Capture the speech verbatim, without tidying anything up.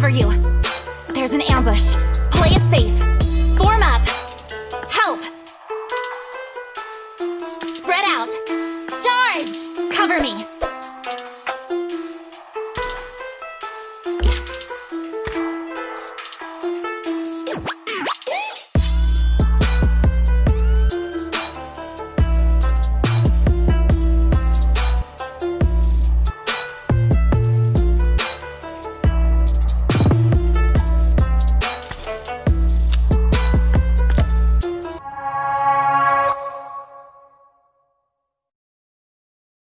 cover you. There's an ambush. Play it safe. Form up. Help. Spread out. Charge. Cover me.